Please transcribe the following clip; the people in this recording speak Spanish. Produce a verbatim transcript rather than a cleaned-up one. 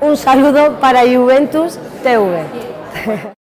Un saludo para Iuventus T V.